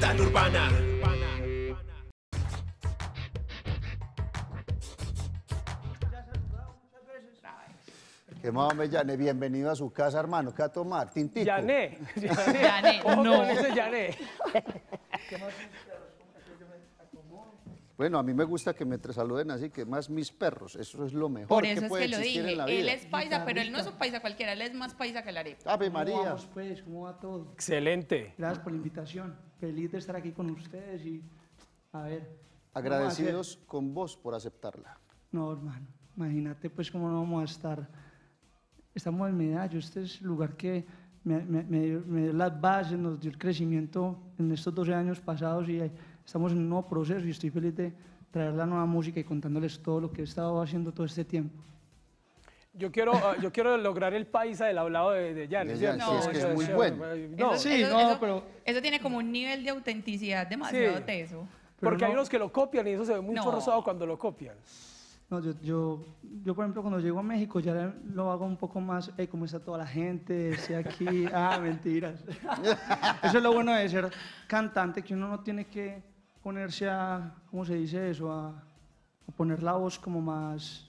Capital Urbana. Que más hombre, Llane, bienvenido a su casa, hermano. ¿Qué va a tomar? Tintico. Llane. Llane. No. Ese Llane. Bueno, a mí me gusta que me saluden así, que más mis perros, eso es lo mejor. Por eso que puede es que lo dije, él es paisa, pero él no es un paisa cualquiera, él es más paisa que la arepa. Ave María. ¿Cómo vamos, pues? ¿Cómo va todo? Excelente. Gracias por la invitación, feliz de estar aquí con ustedes y a ver. Agradecidos con vos por aceptarla. No, hermano, imagínate pues cómo no vamos a estar, estamos en Medallo, este es el lugar que me dio las bases, nos dio el crecimiento en estos 12 años pasados y... Estamos en un nuevo proceso y estoy feliz de traer la nueva música y contándoles todo lo que he estado haciendo todo este tiempo. Yo quiero lograr el paisa del hablado de Llane. No, es que es muy bueno. Eso tiene como un nivel de autenticidad demasiado teso. Porque hay unos que lo copian y eso se ve mucho rosado cuando lo copian. No, yo por ejemplo, cuando llego a México ya lo hago un poco más, hey, ¿cómo está toda la gente? Estoy aquí, mentiras. Eso es lo bueno de ser cantante, que uno no tiene que ponerse a, ¿cómo se dice eso? A poner la voz como más,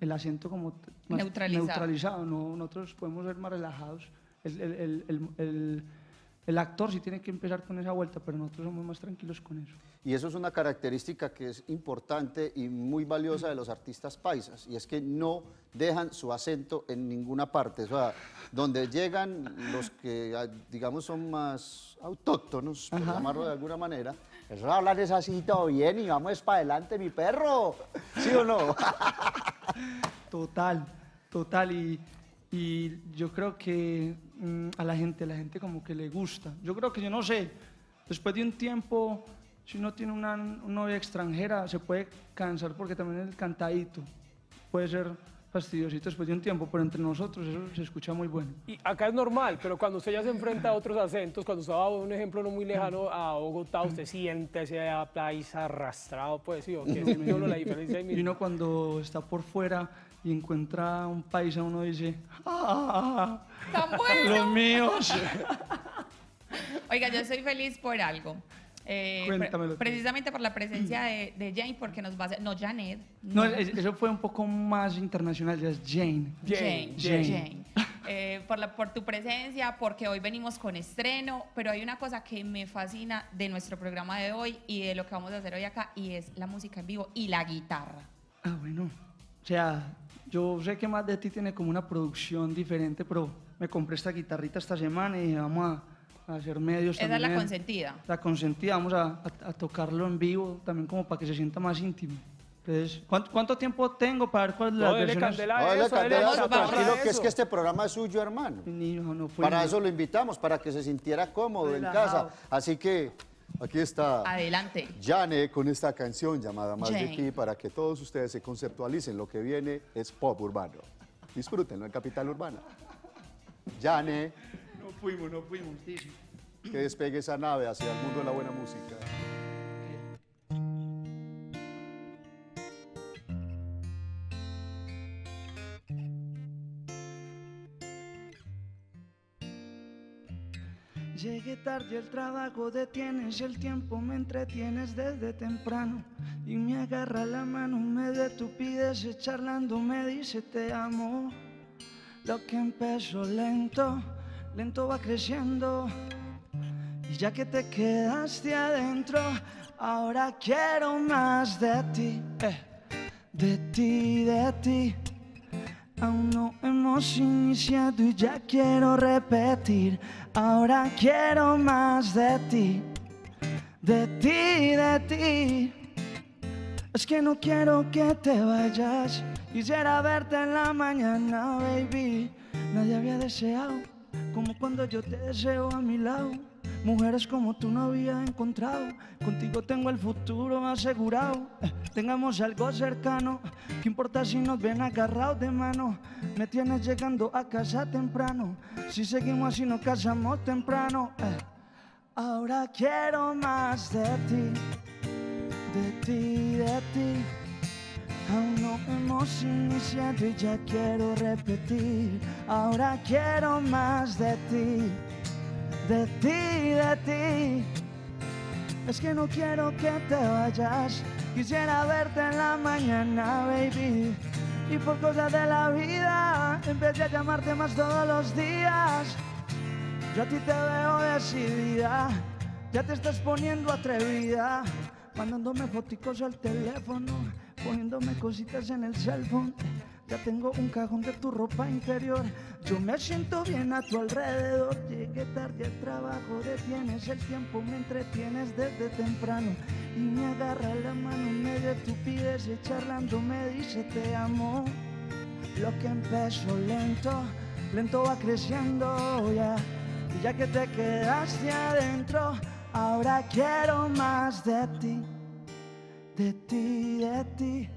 el acento como más neutralizado. No, nosotros podemos ser más relajados. El actor sí tiene que empezar con esa vuelta, pero nosotros somos más tranquilos con eso. Y eso es una característica que es importante y muy valiosa de los artistas paisas, y es que no dejan su acento en ninguna parte. O sea, donde llegan los que, digamos, son más autóctonos, por llamarlo de alguna manera, eso hablan es así, todo bien, y vamos para adelante, mi perro. ¿Sí o no? Total, total, y yo creo que a la gente como que le gusta. Yo creo que, yo no sé, después de un tiempo, si uno tiene una novia extranjera, se puede cansar porque también el cantadito puede ser fastidiosito después de un tiempo, pero entre nosotros eso se escucha muy bueno. Y acá es normal, pero cuando usted ya se enfrenta a otros acentos, cuando usted va a un ejemplo no muy lejano a Bogotá, usted siente ese paisa arrastrado, pues sí, o qué, si uno la diferencia. Y uno cuando está por fuera y encuentra un paisa, uno dice, ¡ah, tan bueno! ¡Los míos! Oiga, yo soy feliz por algo. Precisamente por la presencia de Jane, porque nos va a hacer... No, Janet. No, eso fue un poco más internacional, ya es Jane. Jane. Por tu presencia, porque hoy venimos con estreno, pero hay una cosa que me fascina de nuestro programa de hoy y de lo que vamos a hacer hoy acá, y es la música en vivo y la guitarra. Ah, bueno. O sea, yo sé que Más de Ti tiene como una producción diferente, pero me compré esta guitarrita esta semana y dije, vamos a hacer medios. Esa también es la consentida. La consentida, vamos a tocarlo en vivo también como para que se sienta más íntimo. Entonces, ¿cuánto tiempo tengo para ver cuál es la versión? Tranquilo, que es que este programa es suyo, hermano. No para eso lo invitamos, para que se sintiera cómodo en casa. Así que aquí está adelante Llane con esta canción llamada Más de Ti, para que todos ustedes se conceptualicen. Lo que viene es pop urbano. Disfrútenlo en Capital Urbana. Llane. No fuimos. Sí. Que despegue esa nave hacia el mundo de la buena música. Llegué tarde al trabajo, detienes el tiempo, me entretienes desde temprano y me agarra la mano, me detupides charlando, me dice te amo. Lo que empezó lento, lento va creciendo, y ya que te quedaste adentro, ahora quiero más de ti, de ti. Aún no hemos iniciado y ya quiero repetir, ahora quiero más de ti. Es que no quiero que te vayas, quisiera verte en la mañana, baby. Nadie había deseado como cuando yo te deseo a mi lado, mujeres como tú no había encontrado. Contigo tengo el futuro asegurado, tengamos algo cercano, ¿qué importa si nos ven agarrados de mano? Me tienes llegando a casa temprano, si seguimos así nos casamos temprano. Ahora quiero más de ti. Aún no hemos iniciado y ya quiero repetir, ahora quiero más de ti. Es que no quiero que te vayas. Quisiera verte en la mañana, baby. Y por cosas de la vida empecé a llamarte más todos los días. Yo a ti te veo decidida, ya te estás poniendo atrevida, mandándome foticos al teléfono, poniéndome cositas en el cell phone. Ya tengo un cajón de tu ropa interior. Yo me siento bien a tu alrededor. Llegué tarde al trabajo, detienes el tiempo, me entretienes desde temprano. Y me agarra la mano en medio de estupidez y charlando me dice te amo. Lo que empezó lento, lento va creciendo ya. Y ya que te quedaste adentro, ahora quiero más de ti, de ti, de ti.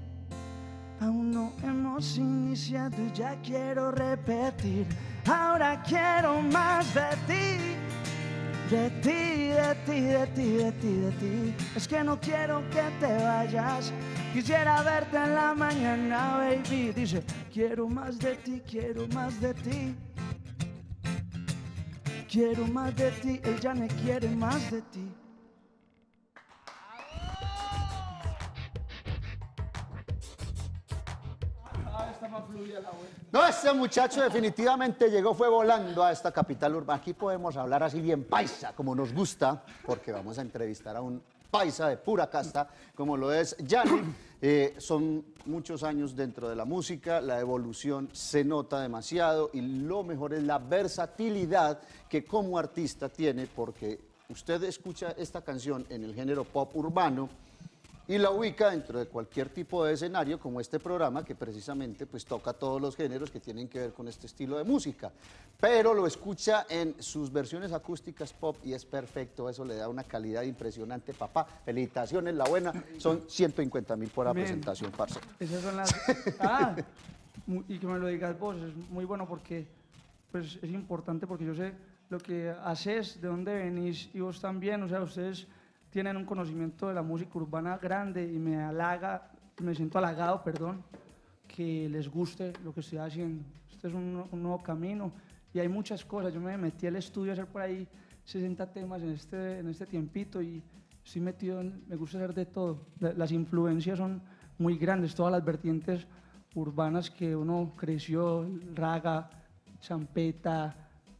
Aún no hemos iniciado y ya quiero repetir. Ahora quiero más de ti, de ti, de ti, de ti, de ti, de ti. Es que no quiero que te vayas. Quisiera verte en la mañana, baby. Dice, quiero más de ti, quiero más de ti. Quiero más de ti, el Llane quiere más de ti. No, este muchacho definitivamente llegó, fue volando a esta capital urbana. Aquí podemos hablar así bien paisa, como nos gusta, porque vamos a entrevistar a un paisa de pura casta, como lo es Llane. Son muchos años dentro de la música, la evolución se nota demasiado y lo mejor es la versatilidad que como artista tiene, porque usted escucha esta canción en el género pop urbano y la ubica dentro de cualquier tipo de escenario como este programa que precisamente pues toca todos los géneros que tienen que ver con este estilo de música, pero lo escucha en sus versiones acústicas pop y es perfecto, eso le da una calidad impresionante, papá, felicitaciones, la buena, son 150.000 por la presentación, parcero. Esas son las... Ah, y que me lo digas vos, es muy bueno porque pues, es importante porque yo sé lo que haces, de dónde venís y vos también, o sea, ustedes tienen un conocimiento de la música urbana grande y me halaga, me siento halagado, perdón, que les guste lo que estoy haciendo. Este es un nuevo camino y hay muchas cosas. Yo me metí al estudio a hacer por ahí 60 temas en este tiempito y estoy metido en, me gusta hacer de todo. Las influencias son muy grandes, todas las vertientes urbanas que uno creció, raga, champeta,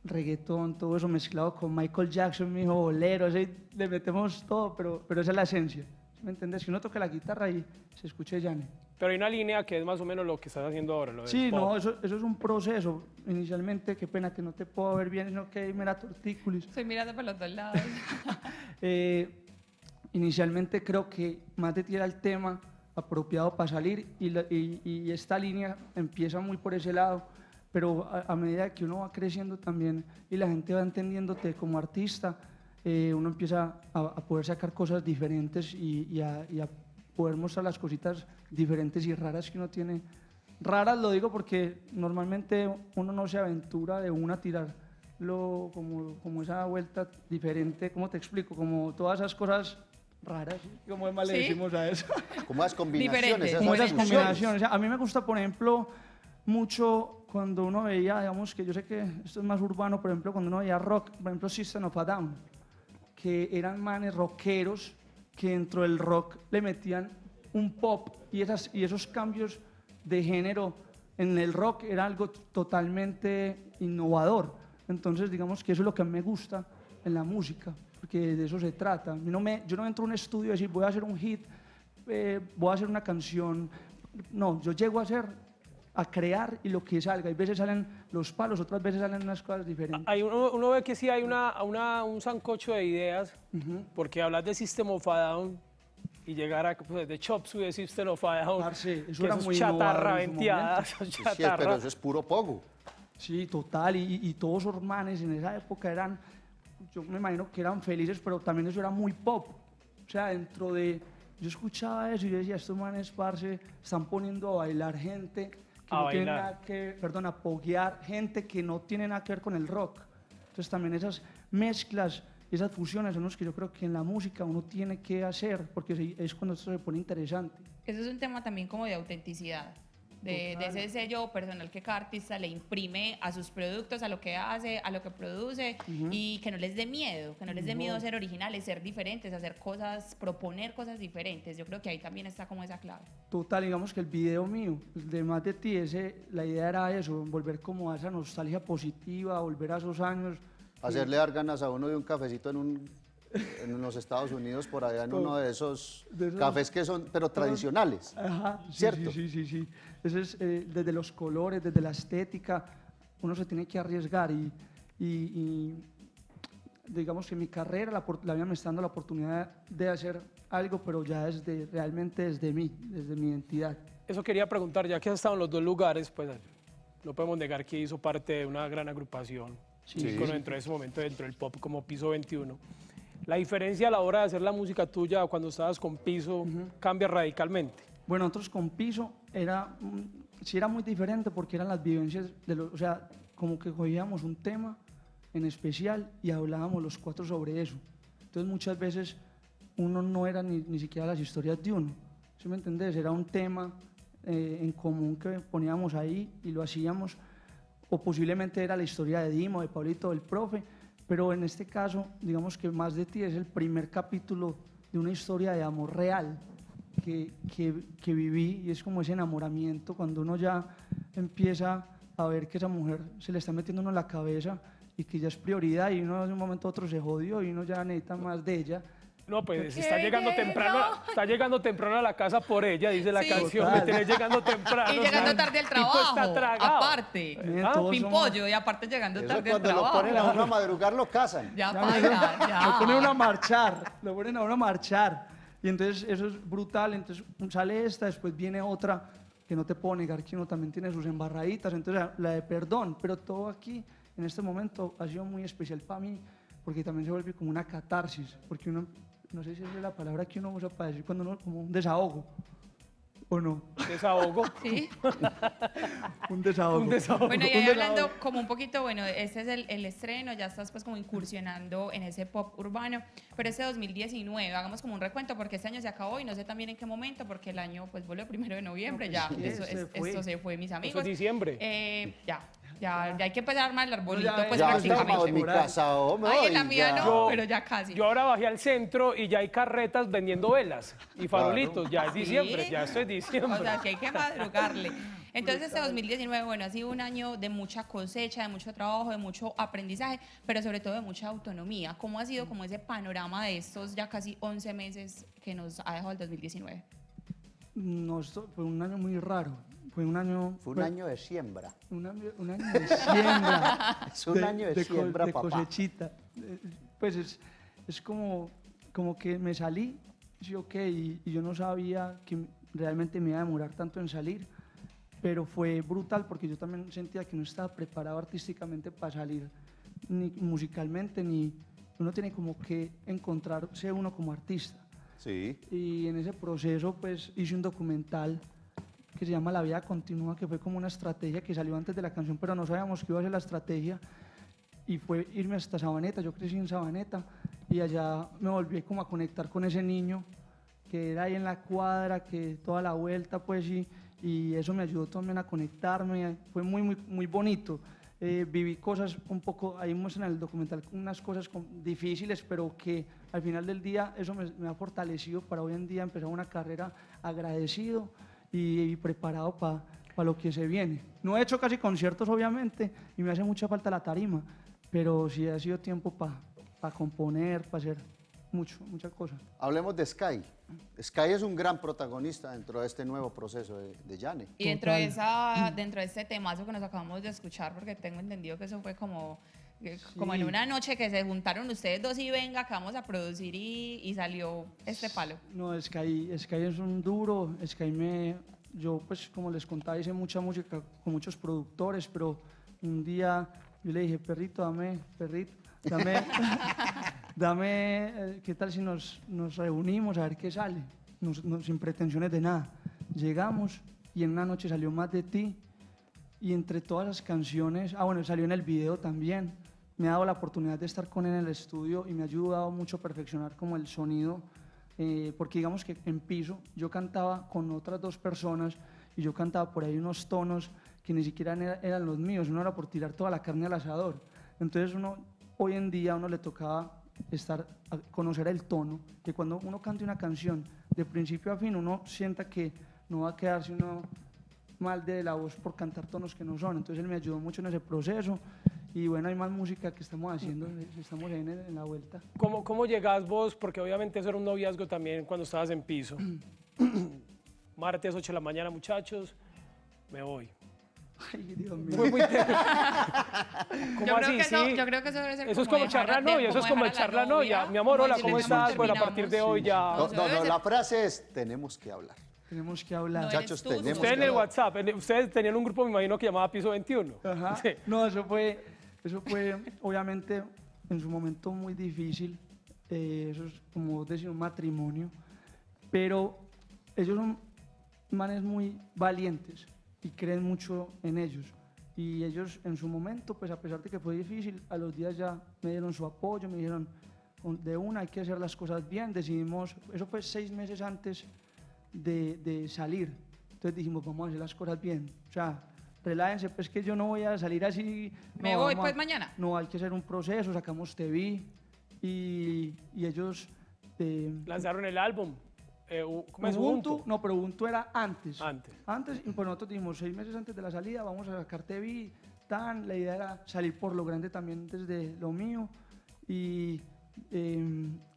reggaetón, todo eso mezclado con Michael Jackson, mi hijo bolero, así, le metemos todo, pero esa es la esencia, ¿me entendés? Que uno toca la guitarra y se escuche Llane. Pero hay una línea que es más o menos lo que estás haciendo ahora, lo sí, no, eso es un proceso. Inicialmente, qué pena que no te puedo ver bien, sino que hay mera tortícolis. Estoy mirando por los dos lados. Inicialmente creo que más de ti era el tema apropiado para salir y esta línea empieza muy por ese lado. Pero a medida que uno va creciendo también y la gente va entendiéndote como artista, uno empieza a poder sacar cosas diferentes y a poder mostrar las cositas diferentes y raras que uno tiene. Raras lo digo porque normalmente uno no se aventura de una a tirarlo como esa vuelta diferente, ¿cómo te explico? Como todas esas cosas raras, como es mal le decimos a eso. Como las combinaciones. Como esas combinaciones. A mí me gusta, por ejemplo, mucho... Cuando uno veía, digamos que yo sé que esto es más urbano, por ejemplo, cuando uno veía rock, por ejemplo, System of a Down, que eran manes rockeros que dentro del rock le metían un pop y esos cambios de género en el rock era algo totalmente innovador. Entonces, digamos que eso es lo que a mí me gusta en la música, porque de eso se trata. Yo no entro a un estudio a decir, voy a hacer un hit, voy a hacer una canción. No, yo llego a hacer... a crear y lo que salga. Hay veces salen los palos, otras veces salen unas cosas diferentes. Uno ve que sí hay un sancocho de ideas, porque hablas de System of a Down y llegar a, pues, de Chop Suey de System of a Down, parce, eso era muy chatarra venteada, chatarra. Sí, pero eso es puro pogo. Sí, total, y todos los manes en esa época eran, yo me imagino que eran felices, pero también eso era muy pop. O sea, dentro de, yo escuchaba eso y yo decía, estos manes, parce, están poniendo a bailar gente que no tiene nada que, perdón, a poguear gente que no tiene nada que ver con el rock. Entonces también esas mezclas, esas fusiones son los que yo creo que en la música uno tiene que hacer, porque es cuando esto se pone interesante. Eso es un tema también como de autenticidad, de ese sello personal que cada artista le imprime a sus productos, a lo que hace, a lo que produce, y que no les dé miedo, que no les dé miedo ser originales, ser diferentes, hacer cosas, proponer cosas diferentes. Yo creo que ahí también está como esa clave. Total, digamos que el video mío, el de Más de Ti, la idea era eso, volver como a esa nostalgia positiva, volver a esos años. Hacerle dar ganas a uno de un cafecito en los Estados Unidos, por allá, en uno de esos cafés que son, pero tradicionales. Ajá, sí, ¿cierto? Sí, sí, sí, sí. Eso es, desde los colores, desde la estética, uno se tiene que arriesgar y digamos que mi carrera, la vida me está dando la oportunidad de hacer algo, pero ya desde, realmente desde mí, desde mi identidad. Eso quería preguntar, ya que has estado en los dos lugares, pues no podemos negar que hizo parte de una gran agrupación, dentro de ese momento, dentro del pop, como Piso 21. La diferencia a la hora de hacer la música tuya cuando estabas con Piso cambia radicalmente. Bueno, nosotros con Piso era muy diferente porque eran las vivencias, o sea, como que cogíamos un tema en especial y hablábamos los cuatro sobre eso. Entonces muchas veces uno no era ni siquiera las historias de uno, ¿sí me entendés? Era un tema en común que poníamos ahí y lo hacíamos, o posiblemente era la historia de Dimo, de Pablito, del profe. Pero en este caso, digamos que Más de Ti es el primer capítulo de una historia de amor real que viví, y es como ese enamoramiento cuando uno ya empieza a ver que esa mujer se le está metiendo uno en la cabeza y que ya es prioridad, y uno de un momento a otro se jodió y uno ya necesita más de ella. No, pues está llegando temprano a la casa por ella, dice la canción, me tenés llegando temprano. Y llegando tarde al trabajo, aparte, pimpollo, y aparte llegando tarde al trabajo. Cuando lo ponen a uno a madrugar, lo casan. Ya paga, ya. Lo ponen a uno a marchar, y entonces eso es brutal. Entonces sale esta, después viene otra, que no te puedo negar que uno también tiene sus embarraditas, entonces la de Perdón, pero todo aquí, en este momento, ha sido muy especial para mí, porque también se vuelve como una catarsis, porque uno... No sé si es la palabra que uno usa para decir cuando uno, como un desahogo, ¿o no? ¿Desahogo? Sí. Un desahogo. Bueno, y hablando como un poquito, bueno, este es el estreno, ya estás pues como incursionando en ese pop urbano, pero este 2019, hagamos como un recuento, porque este año se acabó y no sé también en qué momento, porque el año pues volvió 1 de noviembre, no, pues, ya, esto se fue, mis amigos. Eso es diciembre. Ya hay que empezar a armar el arbolito, pues prácticamente. En mi casa, hombre, en la mía no, pero ya casi. Yo ahora bajé al centro y ya hay carretas vendiendo velas y farolitos, ya es diciembre, ya esto es diciembre. O sea, que hay que madrugarle. Entonces este 2019, bueno, ha sido un año de mucha cosecha, de mucho trabajo, de mucho aprendizaje, pero sobre todo de mucha autonomía. ¿Cómo ha sido como ese panorama de estos ya casi 11 meses que nos ha dejado el 2019? No, esto fue un año muy raro. Fue un año de siembra. Un año de siembra. Es un año de siembra, papá. De cosechita. Pues es como que me salí, y yo no sabía que realmente me iba a demorar tanto en salir, pero fue brutal porque yo también sentía que no estaba preparado artísticamente para salir, ni musicalmente, ni... Uno tiene como que encontrarse uno como artista. Sí. Y en ese proceso, pues, hice un documental que se llama La Vida Continúa, que fue como una estrategia que salió antes de la canción, pero no sabíamos que iba a ser la estrategia, y fue irme hasta Sabaneta. Yo crecí en Sabaneta y allá me volví como a conectar con ese niño que era ahí en la cuadra, que toda la vuelta, pues, y eso me ayudó también a conectarme. Fue muy, muy, muy bonito. Viví cosas un poco, ahí muestran en el documental unas cosas difíciles, pero que al final del día eso me ha fortalecido para hoy en día empezar una carrera agradecido y preparado para lo que se viene. No he hecho casi conciertos, obviamente, y me hace mucha falta la tarima, pero sí ha sido tiempo para componer, para hacer muchas cosas. Hablemos de Sky. Sky es un gran protagonista dentro de este nuevo proceso de Llane. Y dentro de este temazo que nos acabamos de escuchar, porque tengo entendido que eso fue como en una noche que se juntaron ustedes dos y venga, que vamos a producir, y salió este palo. No, Sky es un duro. Yo, pues, como les contaba, hice mucha música con muchos productores, pero un día yo le dije, perrito, dame, ¿qué tal si nos reunimos a ver qué sale? Sin pretensiones de nada. Llegamos y en una noche salió Más de Ti, y entre todas las canciones, bueno, salió en el video también. Me ha dado la oportunidad de estar con él en el estudio y me ha ayudado mucho a perfeccionar como el sonido, porque digamos que en Piso yo cantaba con otras dos personas y yo cantaba por ahí unos tonos que ni siquiera eran los míos, uno era por tirar toda la carne al asador. Entonces uno, hoy en día, a uno le tocaba conocer el tono, que cuando uno cante una canción de principio a fin, uno sienta que no va a quedarse uno mal de la voz por cantar tonos que no son. Entonces él me ayudó mucho en ese proceso. Y bueno, hay más música que estamos haciendo, estamos en la vuelta. ¿Cómo llegás vos? Porque obviamente eso era un noviazgo también cuando estabas en Piso. Martes, 8 de la mañana, muchachos, me voy. Ay, Dios mío. Muy yo creo que eso debe ser eso como es como charlar novia, eso es como charlar novia. Mi amor, hola, ¿cómo estás? Bueno, a partir de hoy ya... No, la frase es tenemos que hablar. Tenemos que hablar. No, muchachos, tenemos que hablar. Ustedes en el WhatsApp, ustedes tenían un grupo, me imagino, que llamaba Piso 21. Ajá. Sí. No, eso fue obviamente, en su momento muy difícil. Eso es como decir un matrimonio. Pero ellos son manes muy valientes y creen mucho en ellos. Y ellos, en su momento, pues a pesar de que fue difícil, a los días ya me dieron su apoyo, me dijeron, de una, hay que hacer las cosas bien. Decidimos, eso fue 6 meses antes de salir. Entonces dijimos, vamos a hacer las cosas bien. O sea, relájense, pues que yo no voy a salir así. Me voy pues mañana. No, hay que hacer un proceso, sacamos TV y ellos... lanzaron el álbum. ¿Cómo es Ubuntu? No, pero Ubuntu era antes. Antes, y pues nosotros dijimos, 6 meses antes de la salida, vamos a sacar TV, tan, la idea era salir por lo grande también desde lo mío. Y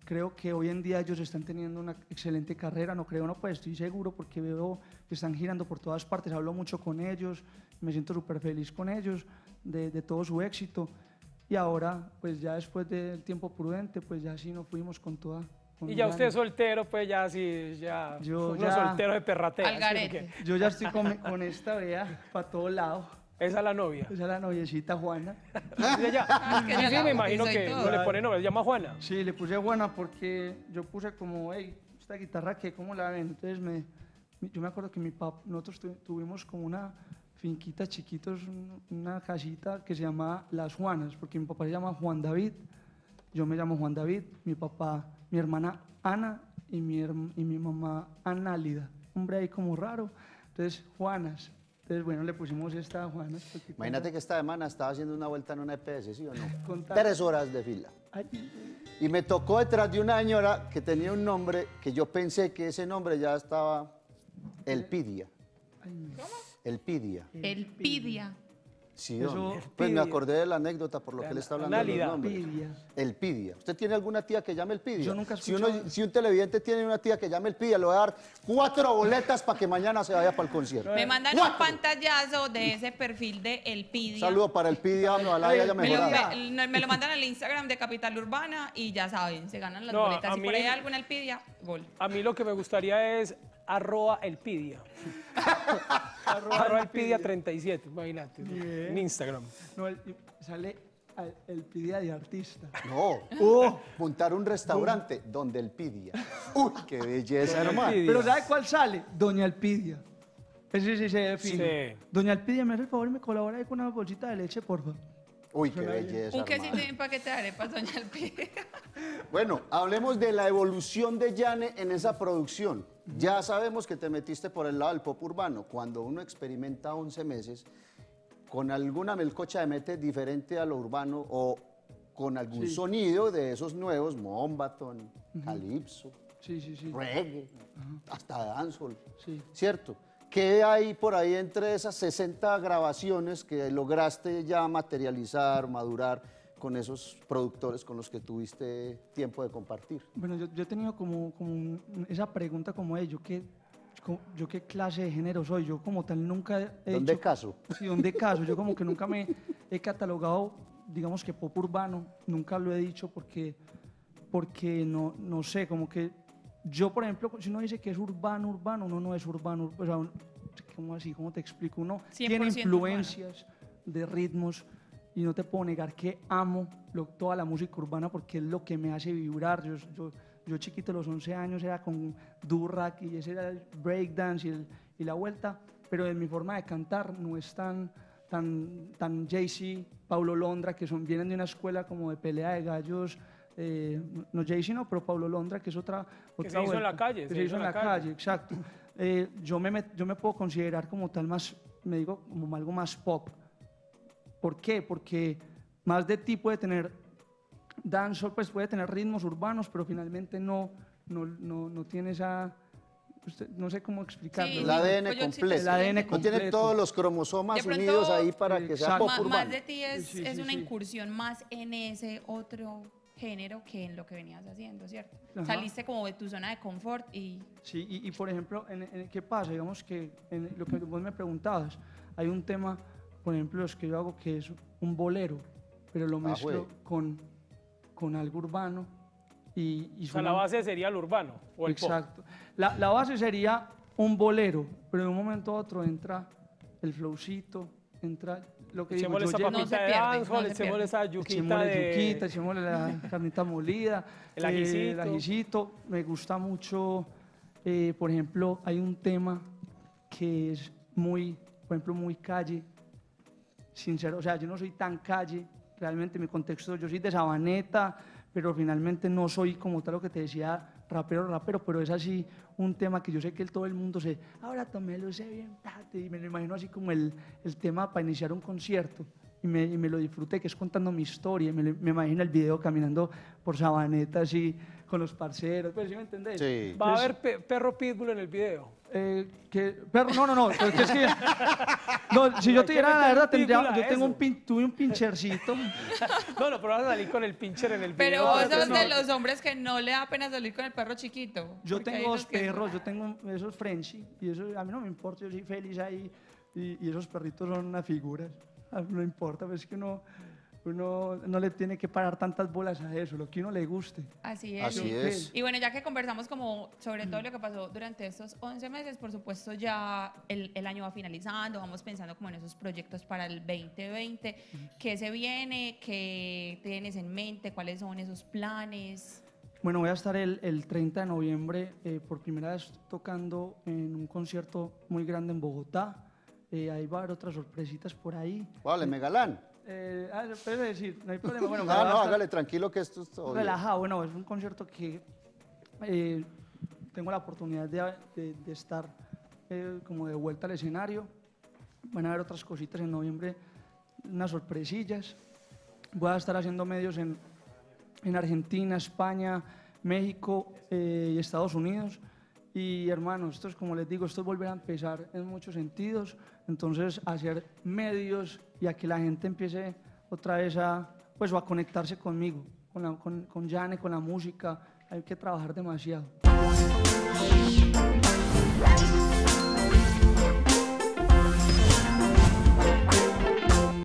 creo que hoy en día ellos están teniendo una excelente carrera, pues estoy seguro porque veo que están girando por todas partes, hablo mucho con ellos, me siento súper feliz con ellos, de todo su éxito. Y ahora, pues ya después del tiempo prudente, pues ya sí nos fuimos con toda... Y ya usted es soltero, pues ya sí, ya... Yo ya... soltero de perratea. Yo ya estoy con esta vea para todo lado. Esa es la novia. Esa es la noviecita Juana. Sí, me imagino que no le pone novia, se llama Juana. Sí, le puse Juana porque yo puse como, hey, esta guitarra que, ¿cómo la ven? Entonces yo me acuerdo que mi papá, nosotros tuvimos como una finquita chiquitos, una casita que se llamaba Las Juanas, porque mi papá se llama Juan David, yo me llamo Juan David, mi papá... mi hermana Ana y mi mamá Análida, hombre ahí como raro, entonces Juanas, entonces bueno, le pusimos esta a Juanas. Imagínate que esta semana estaba haciendo una vuelta en una EPS, ¿sí o no? 3 horas de fila. Ay. Y me tocó detrás de una señora que tenía un nombre que yo pensé que ese nombre ya estaba, Elpidia. ¿Cómo? Elpidia. Elpidia. Sí, eso, pues me acordé de la anécdota por lo que él está hablando de los nombres. Elpidia. ¿Usted tiene alguna tía que llame Elpidia? Yo nunca escuché. Si un televidente tiene una tía que llame Elpidia, le voy a dar 4 boletas para que mañana se vaya para el concierto. Me mandan 4. Un pantallazo de ese perfil de Elpidia. Saludo para Elpidia, me lo mandan al Instagram de Capital Urbana y ya saben, se ganan las boletas. Si por ahí hay alguna Elpidia, gol. A mí lo que me gustaría es @Elpidia. @Elpidia37, imagínate. Bien. En Instagram. No, sale Elpidia de artista. No. Montar un restaurante donde Elpidia. Uy, qué belleza, hermano. Pero ¿sabe cuál sale? Doña Elpidia. Ese sí se define. Sí. Doña Elpidia, me hace el favor y me colabora ahí con una bolsita de leche, por favor. Uy, qué belleza. Un quesito y un paquete de arepas, doña Elpidia. Bueno, hablemos de la evolución de Llane en esa producción. Ya sabemos que te metiste por el lado del pop urbano. Cuando uno experimenta 11 meses, con alguna melcocha de mete diferente a lo urbano o con algún sonido de esos nuevos, mombaton, calipso, reggae, hasta dancehall, ¿cierto? ¿Qué hay por ahí entre esas 60 grabaciones que lograste ya materializar, madurar con esos productores con los que tuviste tiempo de compartir? Bueno, yo he tenido como esa pregunta como ¿yo qué clase de género soy? Yo como tal nunca he hecho... ¿Dónde caso? Sí, ¿dónde caso? Yo como que nunca me he catalogado, digamos que pop urbano, nunca lo he dicho porque no sé, como que yo, por ejemplo, si uno dice que es urbano, urbano, uno no es urbano, o sea, ¿cómo así? ¿Cómo te explico? Uno tiene influencias de ritmos y no te puedo negar que amo toda la música urbana porque es lo que me hace vibrar. Yo chiquito, a los 11 años, era con durrack y ese era el breakdance y la vuelta, pero en mi forma de cantar no es tan Jay-Z, Paulo Londra, que vienen de una escuela como de pelea de gallos no Jay-Z, no, pero Paulo Londra, que es otra se hizo vuelta, en la calle. Se hizo en la calle, exacto. Yo me puedo considerar como tal más, me digo, como algo más pop. ¿Por qué? Porque más de ti puede tener dancehall, pues puede tener ritmos urbanos, pero finalmente no tiene esa... No sé cómo explicarlo. Sí, el ADN completo. El ADN completo. No tiene todos los cromosomas pronto, unidos ahí para que sea pop urbano. Más de ti es una incursión más en ese otro género que en lo que venías haciendo, ¿cierto? Ajá. Saliste como de tu zona de confort y... Sí, y por ejemplo, ¿qué pasa? Digamos que en lo que vos me preguntabas, hay un tema, por ejemplo, los que yo hago que es un bolero, pero lo mezclo con algo urbano. O sea, la base sería el urbano o el exacto. Pop. La base sería un bolero, pero de un momento a otro entra el flowcito, entra lo que digo, esa papita de dancehall, echémosle esa yuquita de... Echémosle la carnita molida, el ajicito. Me gusta mucho, por ejemplo, hay un tema que es muy, por ejemplo, muy calle, sincero, o sea, yo no soy tan calle, realmente mi contexto, yo soy de Sabaneta, pero finalmente no soy como tal lo que te decía, rapero, pero es así un tema que yo sé que todo el mundo se... Ahora también lo sé bien, y me lo imagino así como el tema para iniciar un concierto, y me lo disfruté, que es contando mi historia, me imagino el video caminando por Sabaneta así, con los parceros, pues, ¿sí me entendés? Sí. ¿Va a haber perro pitbull en el video? No, no, si yo te diera la verdad, tuve un pinchercito. No, pero vas a salir con el pincher en el video. Pero vos sos de los hombres que no le da pena salir con el perro chiquito. Yo tengo dos perros, yo tengo esos Frenchie, y eso a mí no me importa, yo soy feliz ahí, y esos perritos son unas figuras, no importa, pero es que uno no le tiene que parar tantas bolas a eso, lo que uno le guste. Así es. Y bueno, ya que conversamos como sobre todo lo que pasó durante estos 11 meses, por supuesto ya el año va finalizando, vamos pensando como en esos proyectos para el 2020. ¿Qué se viene? ¿Qué tienes en mente? ¿Cuáles son esos planes? Bueno, voy a estar el 30 de noviembre por primera vez tocando en un concierto muy grande en Bogotá. Ahí va a haber otras sorpresitas por ahí. Vale, Megalán. Puedes decir, no hay problema. Bueno, no, hágale tranquilo que esto es relajado. Bueno, es un concierto que tengo la oportunidad de estar como de vuelta al escenario. Van a haber otras cositas en noviembre, unas sorpresillas. Voy a estar haciendo medios en Argentina, España, México y Estados Unidos. Y hermanos, esto es como les digo, esto es volver a empezar en muchos sentidos. Entonces, hacer medios y a que la gente empiece otra vez a conectarse conmigo, con Llane, con la música. Hay que trabajar demasiado.